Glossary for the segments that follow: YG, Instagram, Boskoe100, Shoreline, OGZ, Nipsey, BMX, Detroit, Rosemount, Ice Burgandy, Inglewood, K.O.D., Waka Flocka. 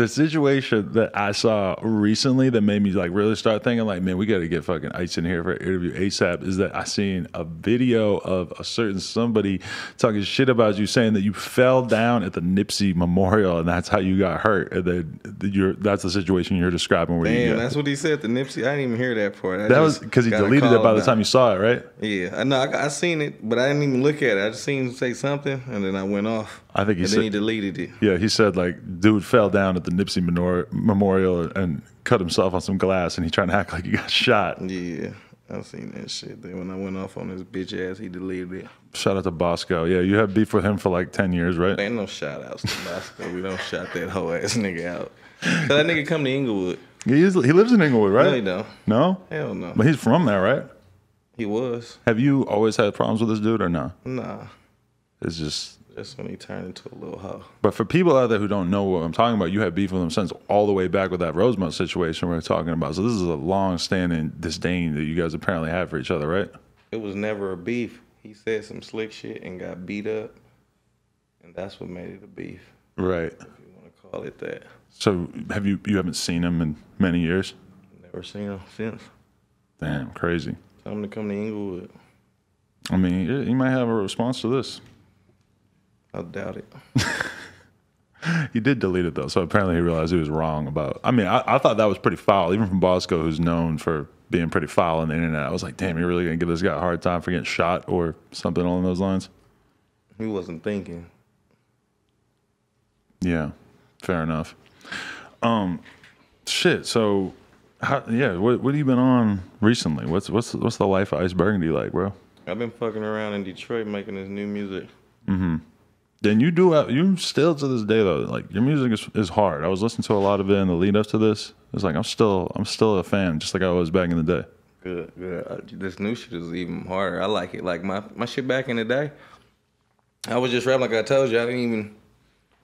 The situation that I saw recently that made me like really start thinking like, man, we got to get fucking Ice in here for an interview ASAP is that I seen a video of a certain somebody talking shit about you saying that you fell down at the Nipsey Memorial and that's how you got hurt. And then that's the situation you're describing. Where damn, that's what he said, the Nipsey. I didn't even hear that part. That was because he deleted it by the time you saw it, right? Yeah, I know. I seen it, but I didn't even look at it. I just seen him say something and then I went off. I think he said, then he deleted it. Yeah, he said like, dude fell down at the Nipsey Memorial and cut himself on some glass and he trying to act like he got shot. Yeah, I've seen that shit. Then when I went off on his bitch ass, he deleted it. Shout out to Boskoe. Yeah, you had beef with him for like 10 years, right? There ain't no shout outs to Boskoe. We don't shout that whole ass nigga out. Cause that nigga come to Inglewood. He lives in Inglewood, right? No, he don't. No? Hell no. But he's from there, right? He was. Have you always had problems with this dude or no? Nah. It's just... That's when he turned into a little hoe. But for people out there who don't know what I'm talking about, you have beef with him since all the way back with that Rosemount situation we're talking about. So this is a long-standing disdain that you guys apparently have for each other, right? It was never a beef. He said some slick shit and got beat up, and that's what made it a beef. Right. If you want to call it that. So have you haven't seen him in many years? Never seen him since. Damn, crazy. Tell him to come to Inglewood. I mean, he might have a response to this. I doubt it. He did delete it, though, so apparently he realized he was wrong about... I mean, I thought that was pretty foul, even from Boskoe, who's known for being pretty foul on the internet. I was like, damn, you're really going to give this guy a hard time for getting shot or something along those lines? He wasn't thinking. Yeah, fair enough. Shit, so, what have you been on recently? What's the life of Ice Burgandy like, bro? I've been fucking around in Detroit making this new music. Mm-hmm. Then you do have, you still to this day though, like your music is hard. I was listening to a lot of it in the lead up to this. It's like I'm still a fan, just like I was back in the day. Good. This new shit is even harder. I like it. Like my shit back in the day, I was just rapping like I told you. I didn't even,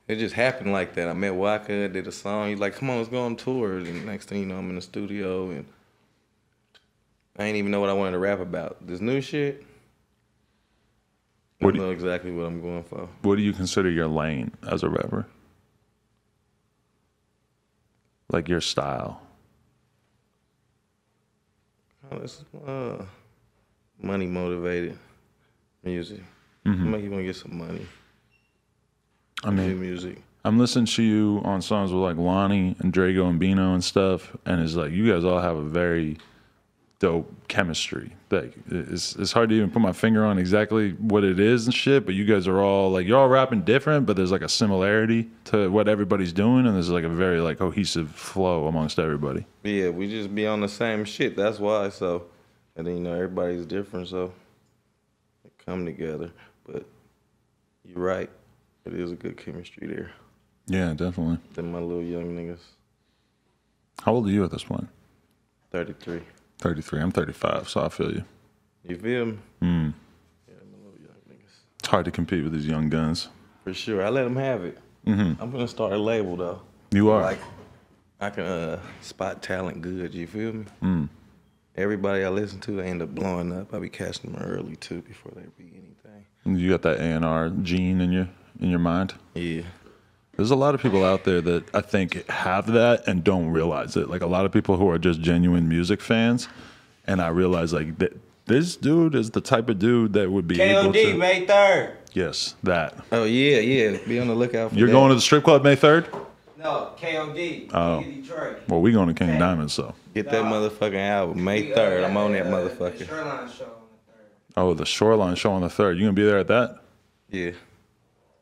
it just happened like that. I met Waka, did a song. He's like, come on, let's go on tour. And next thing you know, I'm in the studio and I didn't even know what I wanted to rap about. This new shit. I know exactly what I'm going for. What do you consider your lane as a rapper? Like your style? Money motivated music. Mm-hmm. I make you want to get some money. I mean, music. I'm listening to you on songs with like Lonnie and Drago and Bino and stuff, and it's like you guys all have a very dope chemistry. Like it's hard to even put my finger on exactly what it is and shit, but you guys are all like, you're all rapping different, but there's like a similarity to what everybody's doing, and there's like a very like cohesive flow amongst everybody. Yeah, we just be on the same shit. That's why. So, and then you know everybody's different, so they come together. But you're right, it is a good chemistry there. Yeah, definitely. Then my little young niggas. How old are you at this point? 33. 33. I'm 35, so I feel you. You feel me? Mm. Yeah, I'm a little young niggas. It's hard to compete with these young guns. For sure. I let them have it. Mm-hmm. I'm going to start a label, though. You are? Like, I can spot talent good, you feel me? Mm. Everybody I listen to, they end up blowing up. I be catching them early, too, before they be anything. You got that A&R gene in your mind? Yeah. There's a lot of people out there that I think have that and don't realize it. Like a lot of people who are just genuine music fans, and I realize like that this dude is the type of dude that would be K.O.D. able to. K.O.D. May 3rd. Yes, that. Oh yeah, yeah. Be on the lookout for. You're that. Going to the strip club May 3rd? No, K.O.D. Oh. Detroit. Well, we going to King Diamond, so. Get that motherfucking album May 3rd. I'm on that motherfucker. The Shoreline show on the 3rd. Oh, the Shoreline show on the 3rd. You gonna be there at that? Yeah.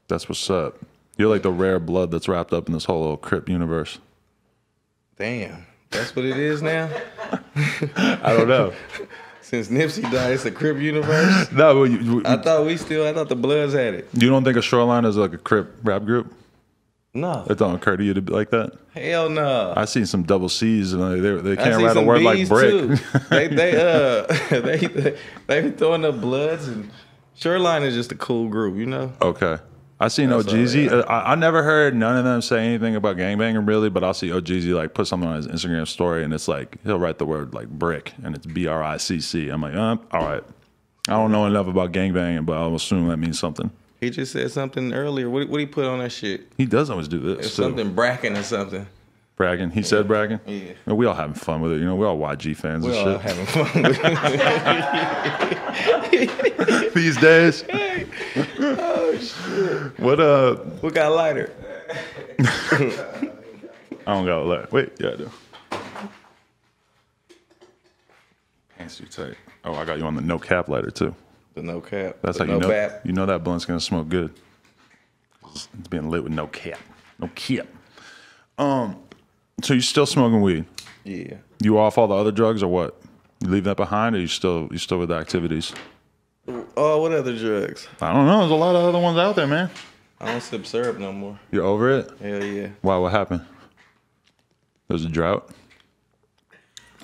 That's what's up. You're like the rare blood that's wrapped up in this whole little Crip universe. Damn. That's what it is now? I don't know. Since Nipsey died, it's a Crip universe? No. Well, I thought the Bloods had it. You don't think a Shoreline is like a Crip rap group? No. It don't occur to you to be like that? Hell no. I seen some double C's and they can't write a word like brick. they throwing up Bloods, and Shoreline is just a cool group, you know? Okay. I seen OGZ. Right. I never heard none of them say anything about gangbanging really, but I'll see OGZ like put something on his Instagram story and it's like he'll write the word like brick and it's B-R-I-C-C. I'm like, all right. I don't know enough about gangbanging, but I'll assume that means something. He just said something earlier. What he put on that shit? He does always do this. It's something bragging or something. Bragging. He said bragging? Yeah. Well, we all having fun with it. You know, we're all YG fans and shit. We're all having fun with it. These days. Oh, shit. What up? What got lighter? I don't got a light. Wait, yeah, I do. Pants too tight. Oh, I got you on the no cap lighter, too. The no cap. That's how you know. Bap. You know that blunt's going to smoke good. It's being lit with no cap. No cap. So you still smoking weed? Yeah. You off all the other drugs or what? You leave that behind, or you still with the activities? Oh, what other drugs? I don't know. There's a lot of other ones out there, man. I don't sip syrup no more. You're over it? Hell yeah. Why? What happened? There's a drought?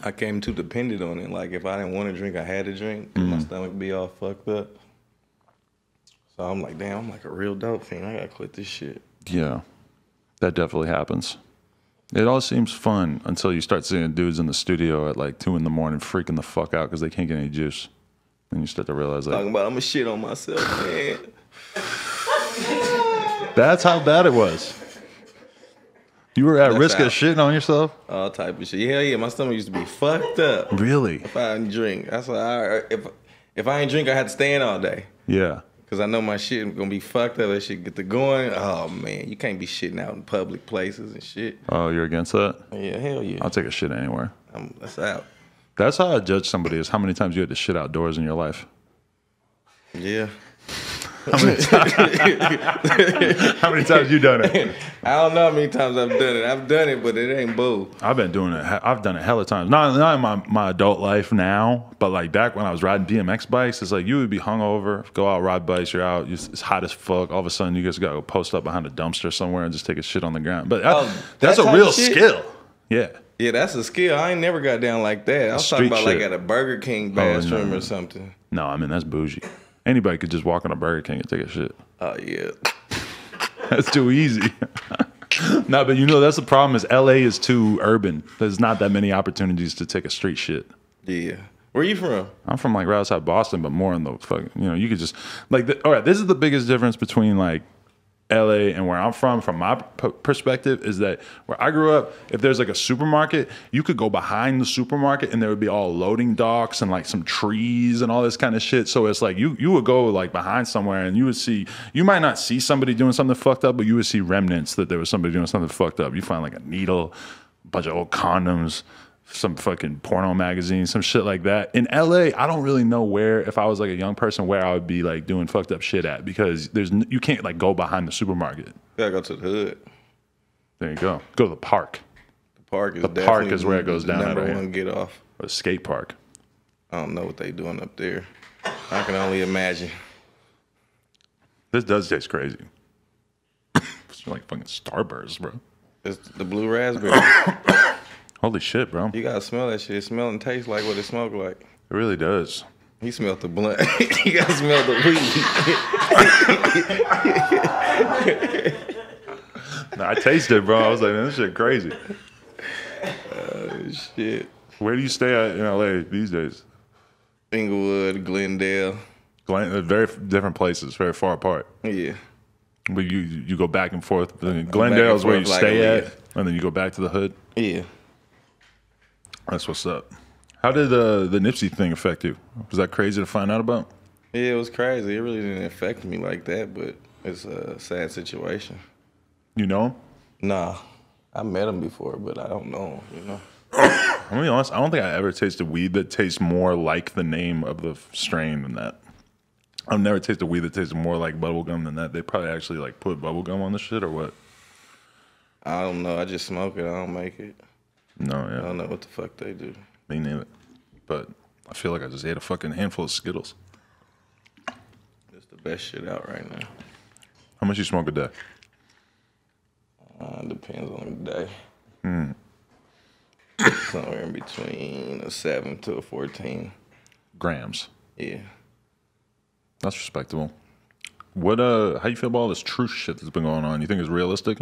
I came too dependent on it. Like, if I didn't want to drink, I had to drink. Mm. My stomach be all fucked up. So I'm like, damn, I'm like a real dope fiend. I gotta quit this shit. Yeah. That definitely happens. It all seems fun until you start seeing dudes in the studio at like 2 in the morning freaking the fuck out because they can't get any juice. Then you start to realize, like, talking about I'm gonna shit on myself, man. That's how bad it was. You were at risk of shitting on yourself? All type of shit. Yeah, yeah. My stomach used to be fucked up. Really? If I didn't drink, that's why. If I ain't drink, I had to stand all day. Yeah. Cause I know my shit is gonna be fucked up. That shit get to going. Oh man, you can't be shitting out in public places and shit. Oh, you're against that? Yeah, hell yeah. I'll take a shit anywhere. That's out. That's how I judge somebody, is how many times you had to shit outdoors in your life. Yeah. How many times? How many times you done it? I don't know how many times I've done it. I've done it, but it ain't boo. I've been doing it. I've done it hella times. Not in my adult life now, but like back when I was riding BMX bikes, it's like you would be hungover, go out ride bikes, you're out, it's hot as fuck. All of a sudden, you just gotta go post up behind a dumpster somewhere and just take a shit on the ground. But that's a real skill. Yeah. Yeah, that's a skill. I ain't never got down like that. I was talking about shit, like at a Burger King bathroom or something. No, I mean that's bougie. Anybody could just walk on a Burger King and take a shit. Oh, yeah. That's too easy. No, but you know, that's the problem, is L.A. is too urban. There's not that many opportunities to take a street shit. Yeah. Where you from? I'm from, like, right outside Boston, but more in the fucking, you know, you could just, like, all right, this is the biggest difference between, like, L.A. and where I'm from my perspective, is that where I grew up, if there's like a supermarket, you could go behind the supermarket and there would be all loading docks and like some trees and all this kind of shit. So it's like you would go like behind somewhere and you would see, you might not see somebody doing something fucked up, but you would see remnants that there was somebody doing something fucked up. You find like a needle, a bunch of old condoms, some fucking porno magazine, some shit like that. In LA, I don't really know where, if I was like a young person, where I would be like doing fucked up shit at, because there's you can't like go behind the supermarket. You gotta go to the hood. There you go. Go to the park. The park is where it goes down. Number one get off. Or a skate park. I don't know what they doing up there. I can only imagine. This does taste crazy. It's like fucking Starburst, bro. It's the blue raspberry. Holy shit, bro. You gotta smell that shit. It smell and taste like what it smoked like. It really does. He smelled the blunt. You gotta smell the weed. No, I tasted it, bro. I was like, man, this shit crazy. Oh, shit. Where do you stay at in L.A. these days? Inglewood, Glendale. Very different places, very far apart. Yeah. But you go back and forth. Glendale's where you stay at, and then you go back to the hood? Yeah. That's what's up. How did the Nipsey thing affect you? Was that crazy to find out about? Yeah, it was crazy. It really didn't affect me like that, but it's a sad situation. You know him? Nah. I met him before, but I don't know him, you know? I'm gonna be honest, I don't think I ever tasted weed that tastes more like the name of the strain than that. I've never tasted weed that tasted more like bubblegum than that. They probably actually like put bubblegum on the shit or what? I don't know. I just smoke it. I don't make it. No, yeah. I don't know what the fuck they do. Me neither. But I feel like I just ate a fucking handful of Skittles. That's the best shit out right now. How much you smoke a day? Depends on the day. Mm. Somewhere in between a 7 to a 14. Grams? Yeah. That's respectable. What? How you feel about all this truce shit that's been going on? You think it's realistic?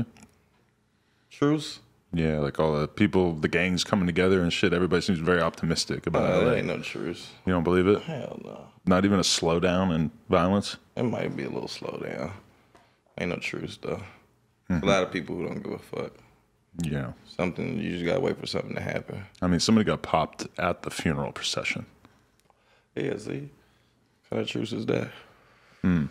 Truce? Yeah, like all the people, the gangs coming together and shit. Everybody seems very optimistic about it. That ain't no truce. You don't believe it? Hell no. Not even a slowdown in violence? It might be a little slowdown. Ain't no truce, though. Mm-hmm. A lot of people who don't give a fuck. Yeah. Something, you just gotta wait for something to happen. I mean, somebody got popped at the funeral procession. Yeah, see? What kind of truce is that? Mm.